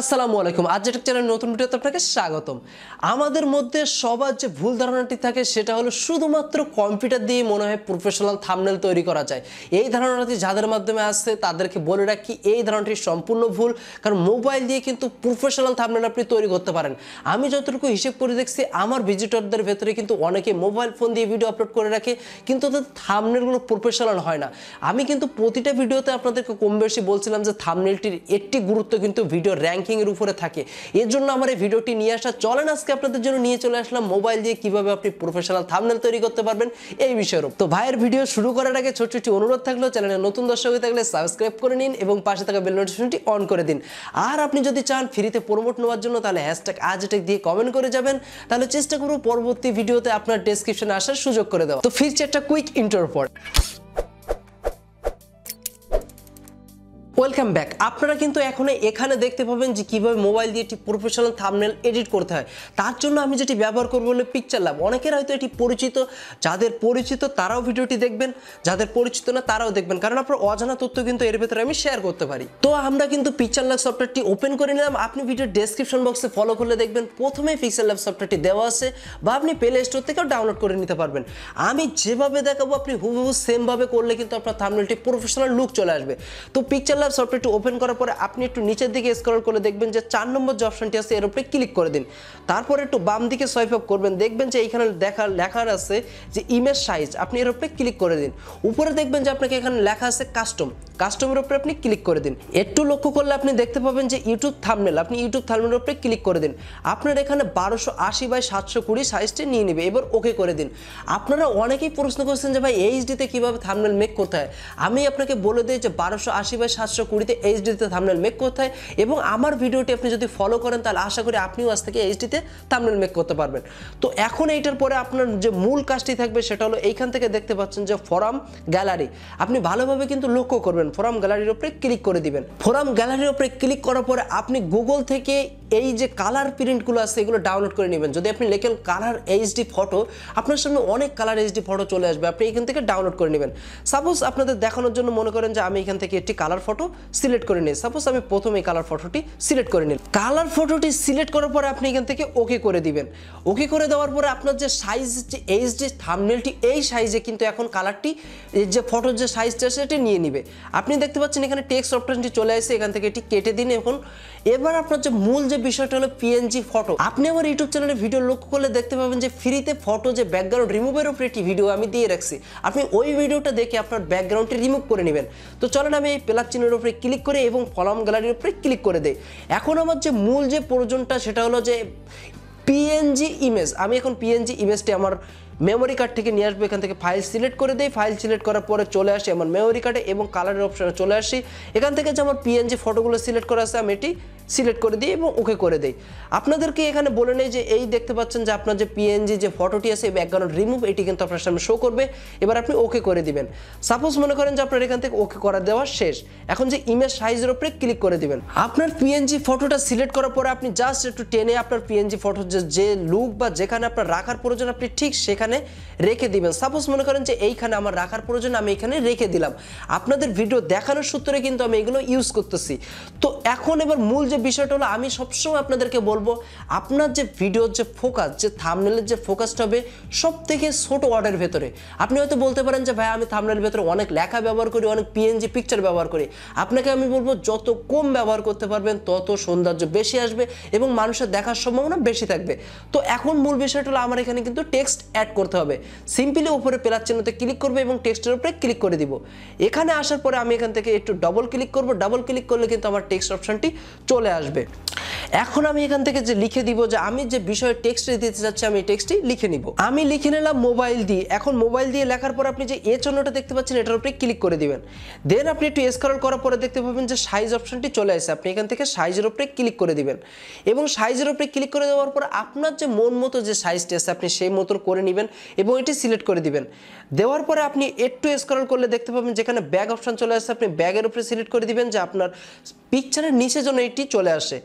আসসালামু আলাইকুম RJ take channel নতুন ভিডিওতে আপনাকে স্বাগতম। আমাদের মধ্যে সবার যে ভুল ধারণাটি থাকে সেটা হলো শুধুমাত্র কম্পিউটার দিয়ে মনে হয় প্রফেশনাল থাম্বনেল তৈরি করা যায়। এই ধারণাটি যাদের মাধ্যমে আসছে তাদেরকে বলে রাখি এই ধারণাটি সম্পূর্ণ ভুল, কারণ মোবাইল দিয়ে কিন্তু প্রফেশনাল থাম্বনেল আপনি তৈরি করতে পারেন। আমি যতটুকু হিসেব করে দেখছি আমার ভিজিটরদের ভেতরে কিন্তু অনেকে মোবাইল ফোন দিয়ে ভিডিও আপলোড করে রাখে, কিন্তু তাদের থাম্বনেলগুলো প্রফেশনাল হয় না। আমি কিন্তু প্রতিটা ভিডিওতে আপনাদেরকে কম বেশি বলছিলাম যে থাম্বনেলটির একটি গুরুত্ব কিন্তু ভিডিও র্যাঙ্ক এর উপরে থাকে। এর জন্য আমার এই ভিডিওটি নিয়ে আসা। চলেন আজকে আপনাদের জন্য নিয়ে চলে আসলাম মোবাইল দিয়ে কিভাবে আপনি প্রফেশনাল থাম্বনেল তৈরি করতে পারবেন এই বিষয়ের উপর। তো ভাইয়ের ভিডিও শুরু করার আগে ছোট ছোট অনুরোধ থাকলো, চ্যানেলে নতুন দর্শক হয়ে থাকলে সাবস্ক্রাইব করে নিন এবং পাশে থাকা বেল নোটিফিকেশনটি অন করে দিন। আর আপনি যদি চান ফ্রিতে প্রমোট নেওয়ার জন্য তাহলে হ্যাশট্যাগ আরজেটেক দিয়ে কমেন্ট করে যাবেন, তাহলে চেষ্টা করব পরবর্তী ভিডিওতে আপনার ডেসক্রিপশনে আসার সুযোগ করে দেওয়া। তো ফিরছে একটা কুইক ইন্টারভিউ পর। Welcome back. আপনারা কিন্তু এখন এখানে দেখতে পাবেন যে কীভাবে মোবাইল দিয়ে একটি প্রফেশনাল থাম্বনেল এডিট করতে হয়। তার জন্য আমি যেটি ব্যবহার করবো হলো পিক্সেল্যাব। অনেকের হয়তো এটি পরিচিত, যাদের পরিচিত তারাও ভিডিওটি দেখবেন, যাদের পরিচিত না তারাও দেখবেন, কারণ আপনার অজানা তথ্য কিন্তু এর ভেতরে আমি শেয়ার করতে পারি। তো আমরা কিন্তু পিক্সেল্যাব সফটওয়্যারটি ওপেন করে নিলাম। আপনি ভিডিওর ডেসক্রিপশন বক্সে ফলো করলে দেখবেন প্রথমেই পিক্সেল্যাব সফটওয়্যারটি দেওয়া আছে, বা আপনি প্লে স্টোর থেকেও ডাউনলোড করে নিতে পারবেন। আমি যেভাবে দেখাবো আপনি হুবহু সেমভাবে করলে কিন্তু আপনার থাম্বনেলটি প্রফেশনাল লুক চলে আসবে। তো পিক্সেল্যাব সফটওয়্যারটি ওপেন করার পরে আপনি একটু নিচের দিকে স্ক্রল করে দেখবেন যে ৪ নম্বর যে অপশনটি আছে এর উপরে ক্লিক করে দিন। তারপর একটু বাম দিকে সোয়াইপ আপ করবেন, দেখবেন যে এইখানে লেখা আছে যে ইমেজ সাইজ, আপনি এর উপরে ক্লিক করে দিন। উপরে দেখবেন যে আপনাকে এখানে লেখা আছে কাস্টম, কাস্টমের উপরে আপনি ক্লিক করে দিন। একটু লক্ষ্য করলে আপনি দেখতে পাবেন যে ইউটিউব থাম্বনেল, আপনি ইউটিউব থাম্বনেলের উপরে ক্লিক করে দিন। আপনার এখানে 1280x720 সাইজটি নিয়ে নেবে, এবার ওকে করে দিন। আপনারা অনেকেই প্রশ্ন করছেন যে ভাই এইচডিতে কীভাবে থাম্বনেল মেক করতে হয়। আমি আপনাকে বলে দিই যে 1280x720 এইচডিতে থাম্বনেল মেক করতে হয়, এবং আমার ভিডিওটি আপনি যদি ফলো করেন তাহলে আশা করি আপনিও আজ থেকে এইচডিতে থাম্বনেল মেক করতে পারবেন। তো এখন এইটার পরে আপনার যে মূল কাজটি থাকবে সেটা হলো এইখান থেকে দেখতে পাচ্ছেন যে ফ্রম গ্যালারি, আপনি ভালোভাবে কিন্তু লক্ষ্য করবেন ফ্রম গ্যালারির উপরে ক্লিক করে দিবেন। ফ্রম গ্যালারির উপরে ক্লিক করার পরে আপনি গুগল থেকে এই যে কালার প্রিন্টগুলো আছে এগুলো ডাউনলোড করে নেবেন। যদি আপনি লেখেন কালার এইচডি ফটো, আপনার সামনে অনেক কালার এইচডি ফটো চলে আসবে, আপনি এখান থেকে ডাউনলোড করে নেবেন। সাপোজ আপনাদের দেখানোর জন্য মনে করেন যে আমি এখান থেকে একটি কালার ফটো সিলেক্ট করে নিই। সাপোজ আমি প্রথমে কালার ফটোটি সিলেক্ট করে নিই। কালার ফটোটি সিলেক্ট করার পরে আপনি এখান থেকে ওকে করে দিবেন। ওকে করে দেওয়ার পরে আপনার যে সাইজ, যে এইচডি থাম্বনেলটি এই সাইজে কিন্তু এখন কালারটি যে ফটোর যে সাইজটা সেটি নিয়ে নেবে। আপনি দেখতে পাচ্ছেন এখানে টেক্সট অপশনটি চলে আসছে, এখান থেকে এটি কেটে দিন। এখন এবার আপনার যে মূল যে বিষয়টা হলো পিএনজি ফটো। আপনি আমার ইউটিউব চ্যানেলে ভিডিও লক্ষ্য করলে দেখতে পাবেন যে ফ্রিতে ফটো যে ব্যাকগ্রাউন্ড রিমুভের উপরে একটি ভিডিও আমি দিয়ে রাখছি, আপনি ওই ভিডিওটা দেখে আপনার ব্যাকগ্রাউন্ডটি রিমুভ করে নেবেন। তো চলেন আমি এই প্লাস চিহ্নের উপরে ক্লিক করে এবং কলাম গ্যালারির উপরে ক্লিক করে দেই। এখন আমার যে মূল যে প্রয়োজনটা সেটা হলো যে পিএনজি ইমেজ। আমি এখন পিএনজি ইমেজটি আমার মেমোরি কার্ড থেকে নিয়ে আসবো, এখান থেকে ফাইল সিলেক্ট করে দিই। ফাইল সিলেক্ট করার পরে চলে আসি আমার মেমোরি কার্ডে এবং কালারের অপশানে চলে আসি। এখান থেকে যে আমার পিএনজি ফটোগুলো সিলেক্ট করা আছে আমি এটি সিলেক্ট করে দিই এবং ওকে করে দিই। আপনাদেরকে এখানে বলে নেই যে এই দেখতে পাচ্ছেন যে আপনার যে পিএনজি যে ফটোটি আছে ব্যাকগ্রাউন্ড রিমুভ, এটি কিন্তু আপনার সামনে শো করবে। এবার আপনি ওকে করে দিবেন। সাপোজ মনে করেন যে আপনার এখান থেকে ওকে করা দেওয়া শেষ। এখন যে ইমেজ সাইজের উপরে ক্লিক করে দিবেন। আপনার পিএনজি ফটোটা সিলেক্ট করার পরে আপনি জাস্ট একটু টেনে আপনার পিএনজি ফটোর যে লুক বা যেখানে আপনার রাখার প্রয়োজন আপনি ঠিক সেখানে রেখে দিবেন। সাপোজ মনে করেন যে এইখানে আমার রাখার প্রয়োজন, আমি এখানে রেখে দিলাম। আপনাদের ভিডিও দেখানোর সূত্রে কিন্তু আমি এগুলো ইউজ করতেছি। তো এখন এবার মূল যে বিষয়টা হলো আমি সবসময় আপনাদেরকে বলবো আপনার যে ভিডিওর যে ফোকাস, যে থাম্বনেলের যে ফোকাসটা হবে সব থেকে ছোট ওয়ার্ডের ভেতরে। আপনি হয়তো বলতে পারেন যে ভাই আমি থাম্বনেলের ভেতরে অনেক লেখা ব্যবহার করি, অনেক পিএনজি পিকচার ব্যবহার করি। আপনাকে আমি বলবো যত কম ব্যবহার করতে পারবেন তত সৌন্দর্য বেশি আসবে এবং মানুষের দেখার সম্ভাবনা বেশি থাকবে। তো এখন মূল বিষয়টা হলো আমার এখানে কিন্তু টেক্সট অ্যাড করতে হবে। সিম্পলি উপরে প্লাস চিহ্নতে ক্লিক করবো এবং টেক্সটের উপরে ক্লিক করে দিব। এখানে আসার পরে আমি এখান থেকে একটু ডবল ক্লিক করব। ডবল ক্লিক করলে কিন্তু আমার টেক্সট অপশনটি চলে আসবে। এখন আমি এখান থেকে যে লিখে দিব যে আমি যে বিষয়ে টেক্সট দিতে চাচ্ছি আমি টেক্সটটি লিখে নিব। আমি লিখে নিলাম মোবাইল দিয়ে। এখন মোবাইল দিয়ে লেখার পর আপনি যে এ চিহ্নটা দেখতে পাচ্ছেন এটার উপরে ক্লিক করে দিবেন। দেন আপনি একটু স্ক্রল করার পরে দেখতে পাবেন যে সাইজ অপশনটি চলে আসে, আপনি এখান থেকে সাইজের উপরে ক্লিক করে দিবেন। এবং সাইজের উপরে ক্লিক করে দেওয়ার পর আপনার যে মন মতো যে সাইজটি আছে আপনি সেই মতো করে নেবেন এবং এটি সিলেক্ট করে দিবেন। দেওয়ার পরে আপনি একটু স্ক্রল করলে দেখতে পাবেন যেখানে ব্যাগ অপশন চলে আসছে, আপনি ব্যাগের উপরে সিলেক্ট করে দিবেন যে আপনার পিকচারের নিচে যেন এটি চলে আসে।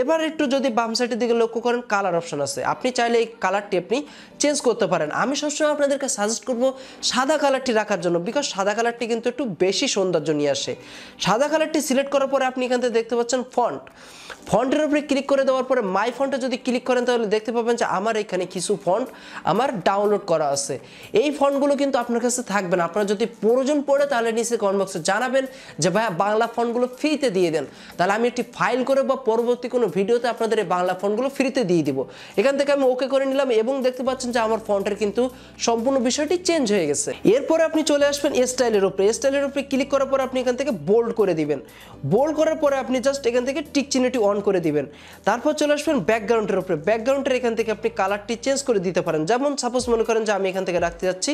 এবার একটু যদি বাম সাইডের দিকে লক্ষ্য করেন কালার অপশন আছে, আপনি চাইলে এই কালারটি আপনি চেঞ্জ করতে পারেন। আমি সবসময় আপনাদেরকে সাজেস্ট করবো সাদা কালারটি রাখার জন্য, বিকজ সাদা কালারটি কিন্তু একটু বেশি সৌন্দর্য নিয়ে আসে। সাদা কালারটি সিলেক্ট করার পরে আপনি এখান থেকে দেখতে পাচ্ছেন ফন্ট। ফন্টের উপরে ক্লিক করে দেওয়ার পরে মাই ফন্টে যদি ক্লিক করেন তাহলে দেখতে পাবেন যে আমার এখানে কিছু ফন্ট আমার ডাউনলোড করা আছে। এই ফন্টগুলো কিন্তু আপনার কাছে থাকবে না, আপনারা যদি প্রয়োজন পড়ে তাহলে নিচে কমেন্ট বক্সে জানাবেন যে ভাইয়া বাংলা ফন্টগুলো ফ্রিতে দিয়ে দেন, তাহলে আমি একটি ফাইল করে বা পরবর্তী কোনো ভিডিওতে আপনাদের এই বাংলা ফন্টগুলো ফ্রিতে দিয়ে দিব। এখান থেকে আমি ওকে করে নিলাম এবং দেখতে পাচ্ছেন যে আমার ফন্টের কিন্তু সম্পূর্ণ বিষয়টি চেঞ্জ হয়ে গেছে। এরপরে আপনি চলে আসবেন স্টাইলের উপরে, স্টাইলের উপরে ক্লিক করার পর আপনি এখান থেকে বোল্ড করে দিবেন, বোল্ড করার পরে আপনি জাস্ট এখান থেকে টিক চিহ্নটি অন করে দিবেন। তারপর চলে আসবেন ব্যাকগ্রাউন্ডের উপরে, ব্যাকগ্রাউন্ডের এখান থেকে আপনি কালারটি চেঞ্জ করে দিতে পারেন। যেমন সাপোজ মনে করেন যে আমি এখান থেকে রাখতে যাচ্ছি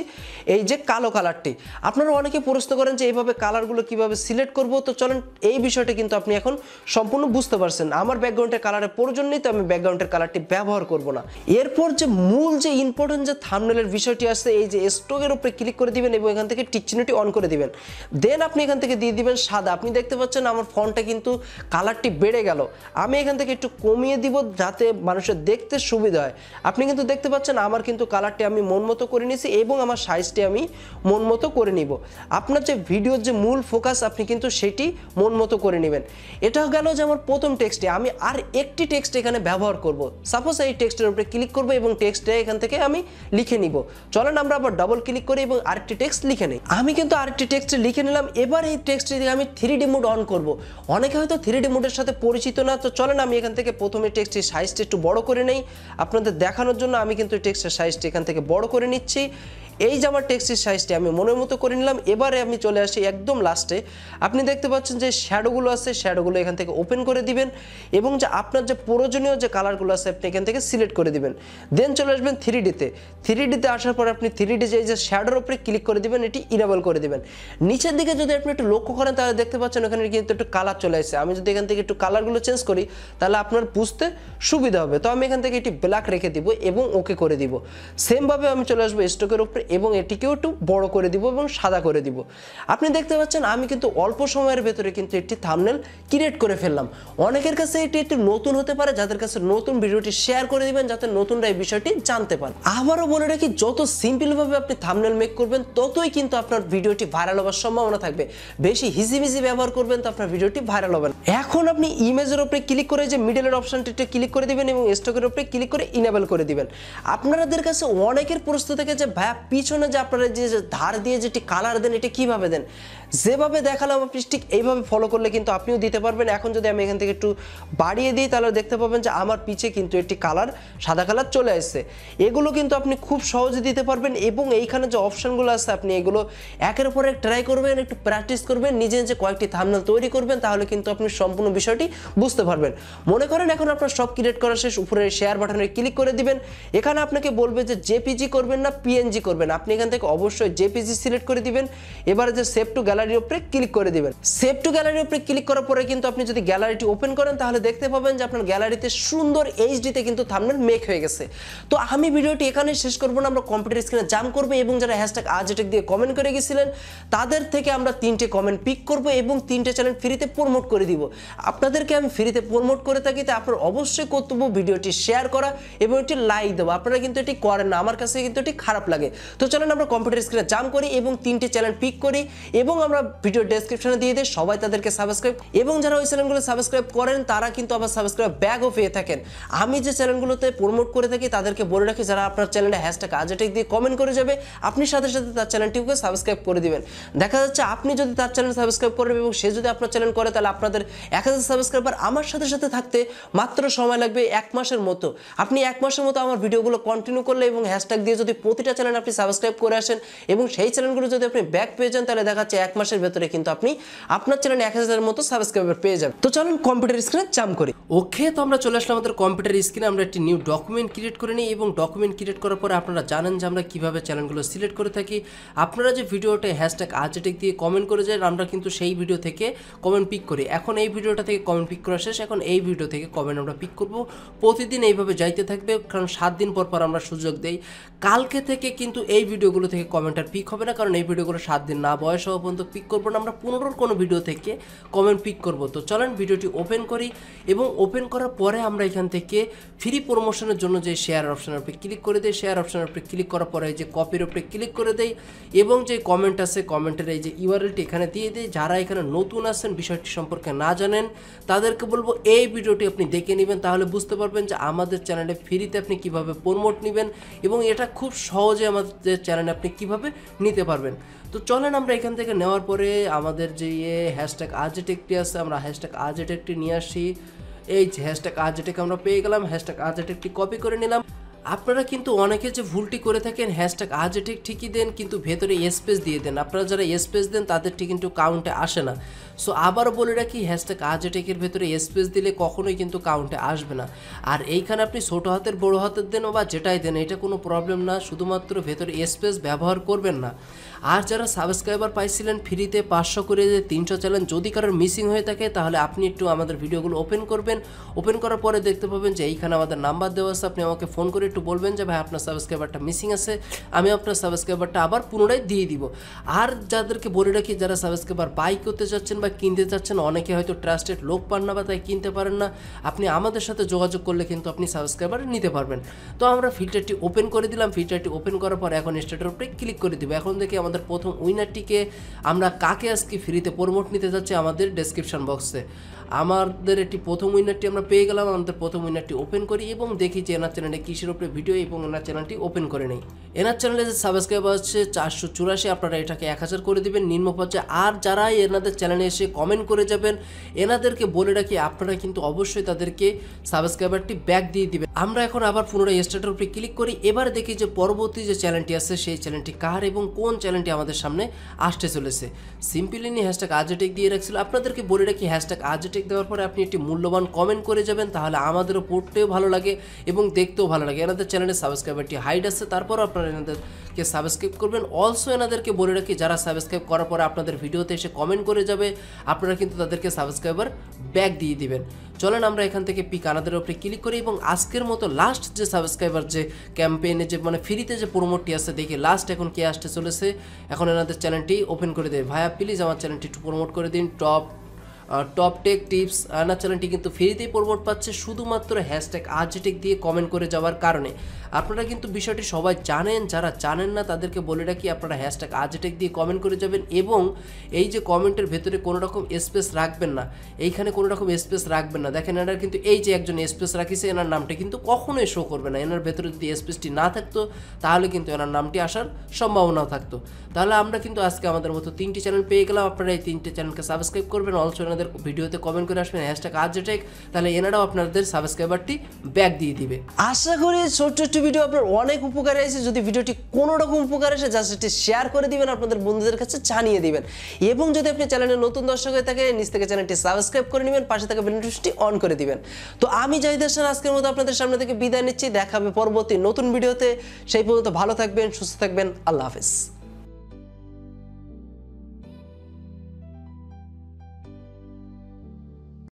এই যে কালো কালারটি। আপনারা অনেকে প্রশ্ন করেন যে এইভাবে কালারগুলো কিভাবে সিলেক্ট করব, তো চলেন এই বিষয়টি কিন্তু আপনি এখন সম্পূর্ণ বুঝতে পারছেন। আমার ব্যাকগ্রাউন্ডের কালারের প্রয়োজন নেই, তো আমি ব্যাকগ্রাউন্ডের কালারটি ব্যবহার করব না। এরপর যে মূল যে ইম্পর্টেন্ট যে থাম্বনেলের বিষয়টি আসছে, এই যে স্ট্রোকের উপরে ক্লিক করে দিবেন এবং এখান থেকে টিক চিহ্নটি অন করে দিবেন। দেন আপনি এখান থেকে দিয়ে দিবেন সাদা। আপনি দেখতে পাচ্ছেন আমার ফন্টটা কিন্তু কালারটি বেড়ে গেল, আমি এখান থেকে একটু কমিয়ে দিব যাতে মানুষের দেখতে সুবিধা হয়। আপনি কিন্তু দেখতে পাচ্ছেন আমার কিন্তু কালারটি আমি মন মতো করে নিয়েছি এবং আমার সাইজটি আমি মন মতো করে নিব। আপনার যে ভিডিওর যে মূল ফোকাস আপনি কিন্তু সেটি মন মতো করে নেবেন। এটা গেল যে আমার প্রথম টেক্সটে, আমি আর একটি টেক্সট এখানে ব্যবহার করব। সাপোজ এই টেক্সটের উপরে ক্লিক করব এবং টেক্সটটা এখান থেকে আমি লিখে নিব। চলেন আমরা আবার ডাবল ক্লিক করি এবং আরেকটি টেক্সট লিখে নিই। আমি কিন্তু আরেকটি টেক্সট লিখে নিলাম। এবার এই টেক্সটটি থেকে আমি 3D মোড অন করব। অনেকে হয়তো 3D মোডের সাথে পরিচিত না, তো চলেন আমি এখান থেকে প্রথমে টেক্সটের সাইজটা একটু বড় করে নেই। আপনাদের দেখানোর জন্য আমি কিন্তু টেক্সটের সাইজটা এখান থেকে বড় করে নিচ্ছি। এই যে আমার টেক্সটের সাইজটি আমি মনের মতো করে নিলাম। এবারে আমি চলে আসি একদম লাস্টে। আপনি দেখতে পাচ্ছেন যে শ্যাডোগুলো আছে, শ্যাডোগুলো এখান থেকে ওপেন করে দিবেন এবং যে আপনার যে প্রয়োজনীয় যে কালারগুলো আছে আপনি এখান থেকে সিলেক্ট করে দিবেন। দেন চলে আসবেন 3Dতে। 3Dতে আসার পর আপনি 3D যে এই যে শ্যাডোর উপরে ক্লিক করে দিবেন, এটি ইনেবল করে দিবেন। নিচের দিকে যদি আপনি একটু লক্ষ্য করেন তাহলে দেখতে পাচ্ছেন ওখানে কিন্তু একটু কালার চলে আসছে। আমি যদি এখান থেকে একটু কালারগুলো চেঞ্জ করি তাহলে আপনার বুঝতে সুবিধা হবে, তো আমি এখান থেকে এটি ব্ল্যাক রেখে দিব এবং ওকে করে দিব। সেমভাবে আমি চলে আসবো স্টকের উপরে এবং এটিকেও একটু বড় করে দিব এবং সাদা করে দিব। আপনি দেখতে পাচ্ছেন আমি কিন্তু অল্প সময়ের ভেতরে কিন্তু একটি থাম্বনেল ক্রিয়েট করে ফেললাম। অনেকের কাছে এটি একটু নতুন হতে পারে, যাদের কাছে নতুন ভিডিওটি শেয়ার করে দিবেন যাতে নতুনরা এই বিষয়টি জানতে পারেন। আবারও বলে রাখি, যত সিম্পলভাবে আপনি থাম্বনেল মেক করবেন ততই কিন্তু আপনার ভিডিওটি ভাইরাল হওয়ার সম্ভাবনা থাকবে। বেশি হিজিমিজি ব্যবহার করবেন তো আপনার ভিডিওটি ভাইরাল হবে না। এখন আপনি ইমেজের উপরে ক্লিক করে যে মিডলের অপশনটিতে ক্লিক করে দিবেন এবং স্টকের উপরে ক্লিক করে ইনেবল করে দিবেন। আপনাদের কাছে অনেকের প্রশ্ন থেকে যে ভাইয়া পিছনে যে আপনারা যে ধার দিয়ে যেটি কালার দেন এটা কিভাবে দেন? যেভাবে দেখালাম আপনি ঠিক এইভাবে ফলো করলে কিন্তু আপনিও দিতে পারবেন। এখন যদি আমি এখান থেকে একটু বাড়িয়ে দিই তাহলে দেখতে পাবেন যে আমার পিছে কিন্তু একটি কালার, সাদা কালার চলে আসছে। এগুলো কিন্তু আপনি খুব সহজে দিতে পারবেন এবং এইখানে যে অপশানগুলো আছে আপনি এগুলো একের পর এক ট্রাই করবেন, একটু প্র্যাকটিস করবেন, নিজে নিজে কয়েকটি থাম্বনেল তৈরি করবেন, তাহলে কিন্তু আপনি সম্পূর্ণ বিষয়টি বুঝতে পারবেন। মনে করেন এখন আপনার সব ক্রিয়েট করা শেষ, উপরে শেয়ার বাটনে ক্লিক করে দিবেন। এখানে আপনাকে বলবে যে জেপিজি করবেন না পিএনজি করবেন, আপনি এখান থেকে অবশ্যই জেপিজি সিলেক্ট করে দিবেন। এবারে যে সেভ টু গ্যালারির উপরে ক্লিক করে দিবেন। সেভ টু গ্যালারির উপরে ক্লিক করার পরে কিন্তু আপনি যদি গ্যালারিটি ওপেন করেন তাহলে দেখতে পাবেন যে আপনার গ্যালারিতে সুন্দর এইচডিতে কিন্তু থাম্বনেল মেক হয়ে গেছে। তো আমি ভিডিওটি এখানে শেষ করব না, আমরা কম্পিউটার স্ক্রিনে জাম করব এবং যারা হ্যাশট্যাগ RJ TecH দিয়ে কমেন্ট করে গেছিলেন তাদের থেকে আমরা 3টি কমেন্ট পিক করব এবং 3টি চ্যানেল ফ্রিতে প্রমোট করে দিব। আপনাদেরকে আমি ফ্রিতে প্রমোট করে থাকি, তো আপনার অবশ্যই কর্তব্য ভিডিওটি শেয়ার করা এবং একটি লাইক দেওয়া। আপনারা কিন্তু এটি করেন না, আমার কাছে কিন্তু এটি খারাপ লাগে। তো চলেন আমরা কম্পিউটার স্ক্রিনে জাম করি এবং 3টি চ্যানেল পিক করি এবং আমরা ভিডিও ডেসক্রিপশনে দিয়ে দিই, সবাই তাদেরকে সাবস্ক্রাইব, এবং যারা ওই চ্যানেলগুলো সাবস্ক্রাইব করেন তারা কিন্তু আবার সাবস্ক্রাইব ব্যাগও পেয়ে থাকেন। আমি যে চ্যানেলগুলোতে প্রমোট করে থাকি তাদেরকে বলে রাখি, যারা আপনার চ্যানেলে হ্যাশট্যাগ RJ TecH দিয়ে কমেন্ট করে যাবে আপনি সাথে সাথে তার চ্যানেলটিকে সাবস্ক্রাইব করে দিবেন। দেখা যাচ্ছে আপনি যদি তার চ্যানেল সাবস্ক্রাইব করেন এবং সে যদি আপনার চ্যানেল করে তাহলে আপনাদের 1000 সাবস্ক্রাইবার আমার সাথে সাথে থাকতে মাত্র সময় লাগবে 1 মাসের মতো। আপনি 1 মাসের মতো আমার ভিডিওগুলো কন্টিনিউ করলে এবং হ্যাশট্যাগ দিয়ে যদি প্রতিটা চ্যানেল আপনি সাবস্ক্রাইব করে আসেন এবং সেই চ্যানেলগুলো যদি আপনি ব্যাক পেয়ে যান তাহলে দেখা যাচ্ছে 1 মাসের ভেতরে কিন্তু আপনি আপনার চ্যানেল 1000 মতো সাবস্ক্রাইবার পেয়ে যাবেন। তো চলুন কম্পিউটার স্ক্রিনে জাম করি। ওকে, তো আমরা চলে আসলাম আমাদের কম্পিউটার স্ক্রিনে। আমরা একটি নিউ ডকুমেন্ট ক্রিয়েট করে নিই এবং ডকুমেন্ট ক্রিয়েট করার পরে আপনারা জানেন যে আমরা কীভাবে চ্যানেলগুলো সিলেক্ট করে থাকি। আপনারা যে ভিডিওটা হ্যাশট্যাগ RJ TecH দিয়ে কমেন্ট করে যান আমরা কিন্তু সেই ভিডিও থেকে কমেন্ট পিক করি। এখন এই ভিডিওটা থেকে কমেন্ট পিক করা শেষ, এখন এই ভিডিও থেকে কমেন্ট আমরা পিক করব। প্রতিদিন এইভাবে যাইতে থাকবে, কারণ 7 দিন পর আমরা সুযোগ দেই। কালকে থেকে কিন্তু এই ভিডিওগুলো থেকে কমেন্ট আর পিক হবে না, কারণ এই ভিডিওগুলো 7 দিন না বয়স হওয়া পর্যন্ত পিক করব না। আমরা 15 কোনো ভিডিও থেকে কমেন্ট পিক করব। তো চলেন ভিডিওটি ওপেন করি, এবং ওপেন করার পরে আমরা এখান থেকে ফ্রি প্রমোশনের জন্য যে শেয়ার অপশনের উপরে ক্লিক করে দেই, শেয়ার অপশনের উপরে ক্লিক করার পরে যে কপির উপরে ক্লিক করে দেই এবং যে কমেন্ট আছে কমেন্টের এই যে ইউআরএলটি এখানে দিয়ে দেই। যারা এখানে নতুন আছেন বিষয়টি সম্পর্কে না জানেন তাদেরকে বলবো এই ভিডিওটি আপনি দেখে নেবেন, তাহলে বুঝতে পারবেন যে আমাদের চ্যানেলে ফ্রিতে আপনি কিভাবে প্রমোট নেবেন এবং এটা খুব সহজে আমাদের চ্যানেলে আপনি কিভাবে নিতে পারবেন। তো চলেন আমরা এখান থেকে নেওয়ার পরে আমাদের যে হ্যাশট্যাগ RJ TecH আছে আমরা হ্যাশট্যাগ RJ TecH নিয়ে আসি। এই যে হ্যাশট্যাগ RJ TecH আমরা পেয়ে গেলাম, হ্যাশট্যাগ RJ TecH কপি করে নিলাম। আপনারা কিন্তু অনেকে যে ভুলটি করে থাকেন হ্যাশট্যাগ RJ TecH ঠিকই দেন কিন্তু ভেতরে স্পেস দিয়ে দেন, আপনারা যারা স্পেস দেন তাদেরটি কিন্তু কাউন্টে আসে না। সো আবার বলে রাখি হ্যাশট্যাগ RJ TecH এর ভেতরে স্পেস দিলে কখনোই কিন্তু কাউন্টে আসবে না। আর এইখানে আপনি ছোটো হাতের বড়ো হাতের দেন বা যেটাই দেন এটা কোনো প্রবলেম না, শুধুমাত্র ভেতরে স্পেস ব্যবহার করবেন না। আর যারা সাবস্ক্রাইবার পাইছিলেন ফ্রিতে 500 করে যে 300 চ্যানেল যদি কারোর মিসিং হয়ে থাকে তাহলে আপনি একটু আমাদের ভিডিওগুলো ওপেন করবেন, ওপেন করার পরে দেখতে পাবেন যে এইখানে আমাদের নাম্বার দেওয়া আছে। আপনি আমাকে ফোন করে একটু বলবেন যে ভাই আপনার সাবস্ক্রাইবারটা মিসিং আছে, আমি আপনার সাবস্ক্রাইবারটা আবার পুনরায় দিয়ে দিব। আর যাদেরকে বলে রাখি যারা সাবস্ক্রাইবার বাই করতে চাচ্ছেন বা কিনতে চাচ্ছেন, অনেকে হয়তো ট্রাস্টেড লোক পান না বা তাই কিনতে পারেন না, আপনি আমাদের সাথে যোগাযোগ করলে কিন্তু আপনি সাবস্ক্রাইবার নিতে পারবেন। তো আমরা ফিল্টারটি ওপেন করে দিলাম, ফিল্টারটি ওপেন করার পর এখন স্টার্টের উপরে ক্লিক করে দিব। এখন দেখি আমাদের প্রথম উইনারটিকে আমরা কাকে আজকে ফ্রিতে প্রমোট নিতে যাচ্ছি আমাদের ডেসক্রিপশন বক্সে। আমাদের একটি প্রথম উইনারটি আমরা পেয়ে গেলাম, আমাদের প্রথম উইনারটি ওপেন করি এবং দেখি যে এনার চ্যানেলে কিসের উপরে ভিডিও, এবং এনার চ্যানেলটি ওপেন করে নেই। এনার চ্যানেলে যে সাবস্ক্রাইবার আছে 484, আপনারা এটাকে 1000 করে দেবেন নিম্ন পর্যায়ে। আর যারা এনাদের চ্যানেলে এসে কমেন্ট করে যাবেন এনাদেরকে বলে রাখি আপনারা কিন্তু অবশ্যই তাদেরকে সাবস্ক্রাইবারটি ব্যাক দিয়ে দেবেন। আমরা এখন আবার পুনরায় স্টার্টের উপরে ক্লিক করি, এবার দেখি যে পরবর্তী যে চ্যানেলটি আছে সেই চ্যানেলটি কার এবং কোন চ্যানেলটি আমাদের সামনে আসতে চলেছে। সিম্পলি নিয়ে হ্যাশট্যাগ RJ TecH দিয়ে রাখছিল। আপনাদেরকে বলে রাখি হ্যাশট্যাগ RJ TecH দেওয়ার পরে আপনি একটি মূল্যবান কমেন্ট করে যাবেন, তাহলে আমাদেরও পড়তেও ভালো লাগে এবং দেখতেও ভালো লাগে। এনাদের চ্যানেলে সাবস্ক্রাইবারটি হাইড আছে, তারপর আপনারা এনাদেরকে সাবস্ক্রাইব করবেন। অলসো এনাদেরকে বলে রাখি যারা সাবস্ক্রাইব করার পরে আপনাদের ভিডিওতে এসে কমেন্ট করে যাবে আপনারা কিন্তু তাদেরকে সাবস্ক্রাইবার ব্যাক দিয়ে দিবেন। চলেন আমরা এখান থেকে পিক আনাদের উপরে ক্লিক করি এবং আজকের মতো লাস্ট যে সাবস্ক্রাইবার যে ক্যাম্পেইনে যে মানে ফ্রিতে যে প্রমোটটি আসছে দেখি লাস্ট এখন কে আসতে চলেছে। এখন এনাদের চ্যানেলটি ওপেন করে দেবে। ভাইয়া প্লিজ আমার চ্যানেলটি একটু প্রমোট করে দিন। টপ টেক টিপস আনার চ্যানেলটি কিন্তু ফ্রিতেই প্রমোট পাচ্ছে শুধুমাত্র হ্যাশট্যাগ RJ TecH দিয়ে কমেন্ট করে যাওয়ার কারণে। আপনারা কিন্তু বিষয়টি সবাই জানেন, যারা জানেন না তাদেরকে বলে রাখি আপনারা হ্যাশট্যাগ RJ TecH দিয়ে কমেন্ট করে যাবেন এবং এই যে কমেন্টের ভেতরে কোনো রকম স্পেস রাখবেন না, এইখানে কোনো রকম স্পেস রাখবেন না। দেখেন এনার কিন্তু এই যে একজন স্পেস রাখিছে এনার নামটা কিন্তু কখনোই শো করবে না। এনার ভেতরে যদি স্পেসটি না থাকতো তাহলে কিন্তু এনার নামটি আসার সম্ভাবনাও থাকতো। তাহলে আমরা কিন্তু আজকে আমাদের মতো 3টি চ্যানেল পেয়ে গেলাম। আপনারা এই 3টে চ্যানেলকে সাবস্ক্রাইব করবেন, অলসো এনাদের ভিডিওতে কমেন্ট করে আসবেন হ্যাশট্যাগ RJ TecH, তাহলে এনারাও আপনাদের সাবস্ক্রাইবারটি ব্যাক দিয়ে দিবে। আশা করি ছোট্ট ভিডিও আপনার অনেক উপকারে এসেছে। যদি ভিডিওটি কোনো রকম উপকার এসে জাস্ট এটি শেয়ার করে দিবেন, আপনাদের বন্ধুদের কাছে জানিয়ে দিবেন, এবং যদি আপনি চ্যানেলে নতুন দর্শক হয়ে থাকেন নিজ থেকে চ্যানেলটি সাবস্ক্রাইব করে নেবেন, পাশে থাকা বেল নোটিফিকেশনটি অন করে দিবেন। তো আমি জাহিদ হাসান আজকের মতো আপনাদের সামনে থেকে বিদায় নিচ্ছি। দেখা হবে পরবর্তী নতুন ভিডিওতে, সেই পর্যন্ত ভালো থাকবেন, সুস্থ থাকবেন, আল্লাহ হাফেজ।